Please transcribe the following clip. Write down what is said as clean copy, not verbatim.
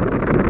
You